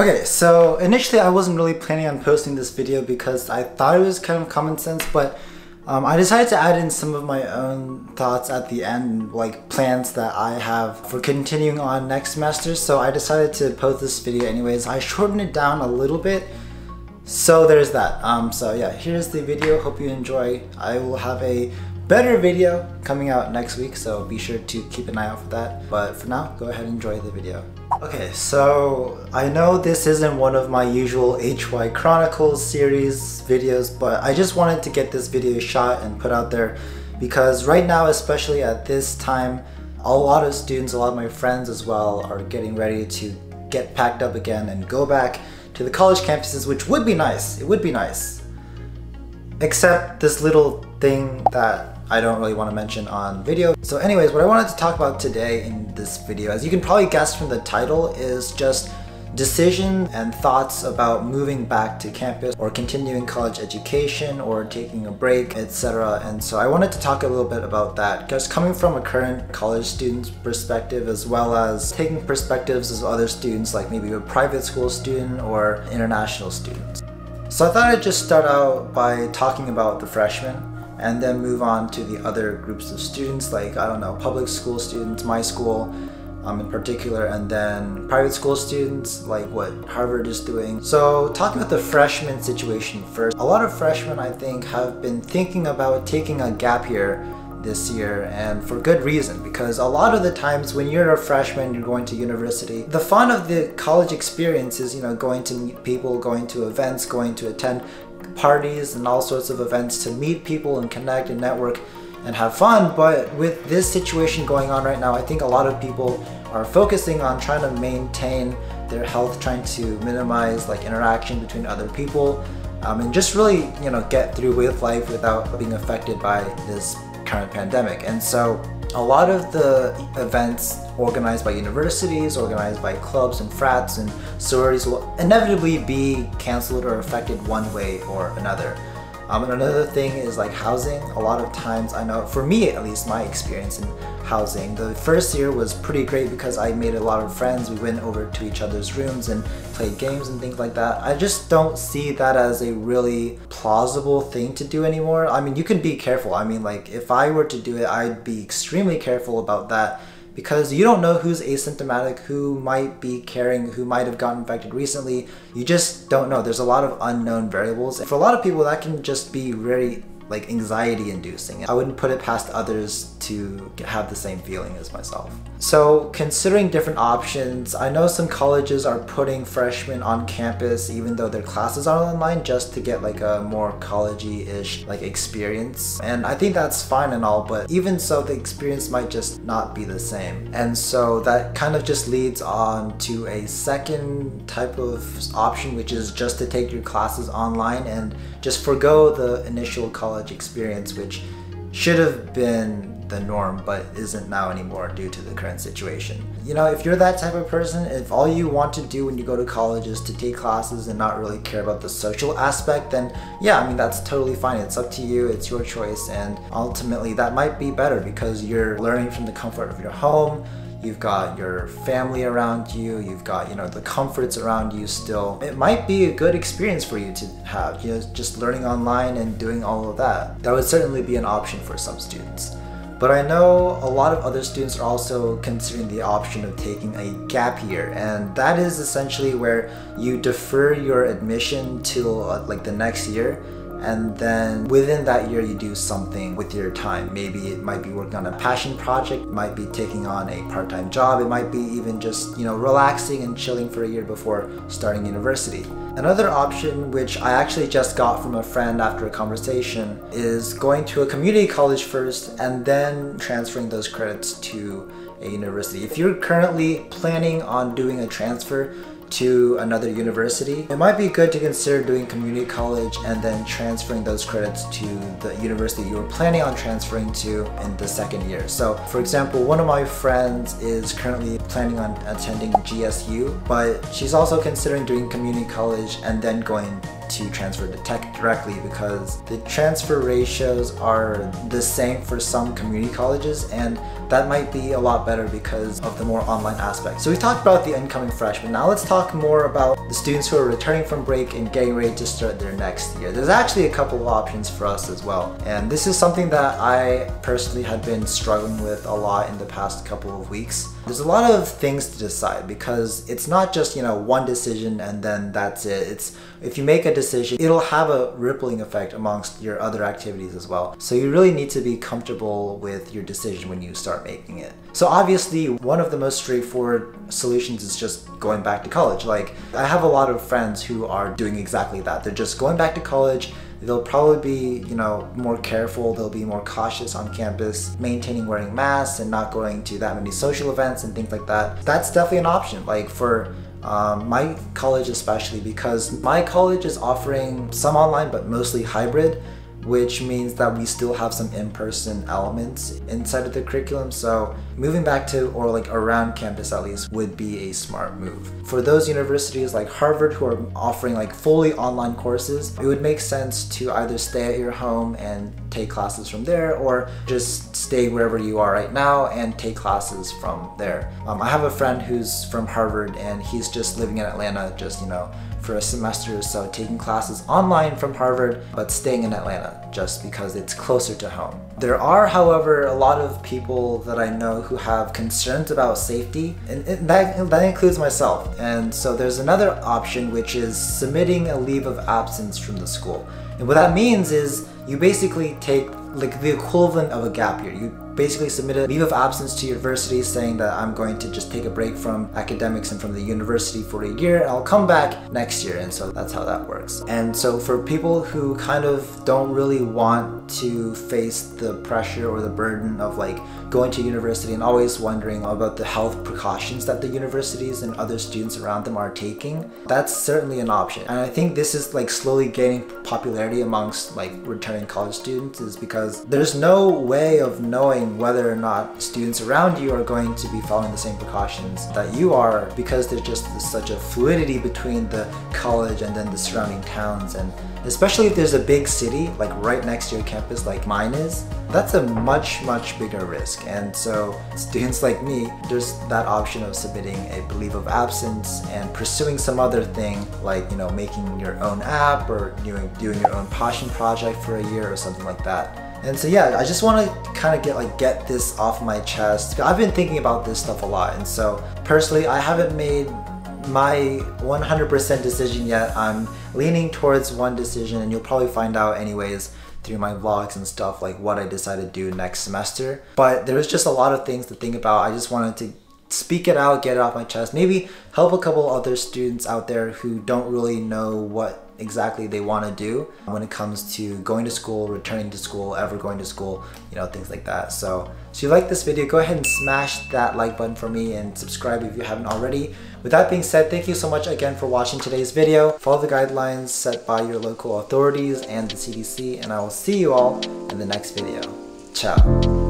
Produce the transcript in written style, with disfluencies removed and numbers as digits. Okay, so initially I wasn't really planning on posting this video because I thought it was kind of common sense, but I decided to add in some of my own thoughts at the end, like plans that I have for continuing on next semester, so I decided to post this video anyways. I shortened it down a little bit, so there's that. So yeah, here's the video. Hope you enjoy. I will have a better video coming out next week, so be sure to keep an eye out for that. But for now, go ahead and enjoy the video. Okay, so I know this isn't one of my usual HY Chronicles series videos, but I just wanted to get this video shot and put out there because right now, especially at this time, a lot of students, a lot of my friends as well, are getting ready to get packed up again and go back to the college campuses, which would be nice. It would be nice. Except this little thing that I don't really want to mention on video. So anyways, what I wanted to talk about today in this video, as you can probably guess from the title, is just decisions and thoughts about moving back to campus or continuing college education or taking a break, etc. And so I wanted to talk a little bit about that, just coming from a current college student's perspective, as well as taking perspectives of other students, like maybe a private school student or international students. So I thought I'd just start out by talking about the freshmen, and then move on to the other groups of students, like, I don't know, public school students, my school in particular, and then private school students, like what Harvard is doing. So talking about the freshman situation first, a lot of freshmen, I think, have been thinking about taking a gap year this year, and for good reason, because a lot of the times when you're a freshman, you're going to university, the fun of the college experience is, you know, going to meet people, going to events, going to attend parties and all sorts of events to meet people and connect and network and have fun. But with this situation going on right now, I think a lot of people are focusing on trying to maintain their health, trying to minimize like interaction between other people, and just really, you know, get through with life without being affected by this current pandemic. And so a lot of the events organized by universities, organized by clubs and frats and sororities will inevitably be canceled or affected one way or another. And another thing is like housing. A lot of times, I know, for me at least, my experience in housing, the first year was pretty great because I made a lot of friends. We went over to each other's rooms and played games and things like that. I just don't see that as a really plausible thing to do anymore. I mean, you can be careful. I mean, like, if I were to do it, I'd be extremely careful about that, because you don't know who's asymptomatic, who might be carrying, who might have gotten infected recently. You just don't know. There's a lot of unknown variables. And for a lot of people, that can just be very like anxiety inducing. I wouldn't put it past others to have the same feeling as myself. So considering different options, I know some colleges are putting freshmen on campus even though their classes are online, just to get like a more college-ish like experience. And I think that's fine and all, but even so, the experience might just not be the same. And so that kind of just leads on to a second type of option, which is just to take your classes online and just forgo the initial college experience, which should have been the norm but isn't now anymore due to the current situation. You know, if you're that type of person, if all you want to do when you go to college is to take classes and not really care about the social aspect, then yeah, I mean, that's totally fine. It's up to you, it's your choice, and ultimately that might be better because you're learning from the comfort of your home. You've got your family around you, you've got, you know, the comforts around you still. It might be a good experience for you to have, you know, just learning online and doing all of that. That would certainly be an option for some students. But I know a lot of other students are also considering the option of taking a gap year, and that is essentially where you defer your admission till like the next year. And then within that year, you do something with your time. Maybe it might be working on a passion project, it might be taking on a part-time job, it might be even just, you know, relaxing and chilling for a year before starting university. Another option, which I actually just got from a friend after a conversation, is going to a community college first and then transferring those credits to a university. If you're currently planning on doing a transfer to another university, it might be good to consider doing community college and then transferring those credits to the university you were planning on transferring to in the second year. So for example, one of my friends is currently planning on attending GSU, but she's also considering doing community college and then going to transfer to Tech directly because the transfer ratios are the same for some community colleges, and that might be a lot better because of the more online aspect. So we talked about the incoming freshmen. Now let's talk more about the students who are returning from break and getting ready to start their next year. There's actually a couple of options for us as well, and this is something that I personally had been struggling with a lot in the past couple of weeks. There's a lot of things to decide because it's not just, you know, one decision and then that's it. It's if you make a decision, it'll have a rippling effect amongst your other activities as well. So you really need to be comfortable with your decision when you start making it. So obviously one of the most straightforward solutions is just going back to college. Like, I have a lot of friends who are doing exactly that. They're just going back to college. They'll probably be, you know, more careful, they'll be more cautious on campus, maintaining wearing masks and not going to that many social events and things like that. That's definitely an option, like for my college especially, because my college is offering some online but mostly hybrid, which means that we still have some in-person elements inside of the curriculum. So moving back to, or like around campus at least, would be a smart move. For those universities like Harvard who are offering like fully online courses, it would make sense to either stay at your home and take classes from there, or just stay wherever you are right now and take classes from there. I have a friend who's from Harvard and he's just living in Atlanta, just, you know, for a semester or so, taking classes online from Harvard but staying in Atlanta just because it's closer to home. There are, however, a lot of people that I know who have concerns about safety, and that includes myself. And so there's another option, which is submitting a leave of absence from the school. And what that means is you basically take like the equivalent of a gap year. You basically submit a leave of absence to university saying that I'm going to just take a break from academics and from the university for a year, and I'll come back next year. And so that's how that works. And so for people who kind of don't really want to face the pressure or the burden of like going to university and always wondering about the health precautions that the universities and other students around them are taking, that's certainly an option. And I think this is like slowly gaining popularity amongst like returning college students, is because there's no way of knowing whether or not students around you are going to be following the same precautions that you are, because there's just such a fluidity between the college and then the surrounding towns. And especially if there's a big city like right next to your campus like mine is, that's a much bigger risk. And so students like me, there's that option of submitting a leave of absence and pursuing some other thing, like, you know, making your own app or doing your own passion project for a year or something like that. And so yeah, I just want to kind of get this off my chest. I've been thinking about this stuff a lot, and so personally I haven't made my 100% decision yet. I'm leaning towards one decision, and you'll probably find out anyways through my vlogs and stuff like what I decide to do next semester. But there's just a lot of things to think about. I just wanted to speak it out, get it off my chest, maybe help a couple other students out there who don't really know what exactly they want to do when it comes to going to school, returning to school, ever going to school, you know, things like that. So if you like this video, go ahead and smash that like button for me and subscribe if you haven't already. With that being said, thank you so much again for watching today's video. Follow the guidelines set by your local authorities and the CDC, and I will see you all in the next video. Ciao.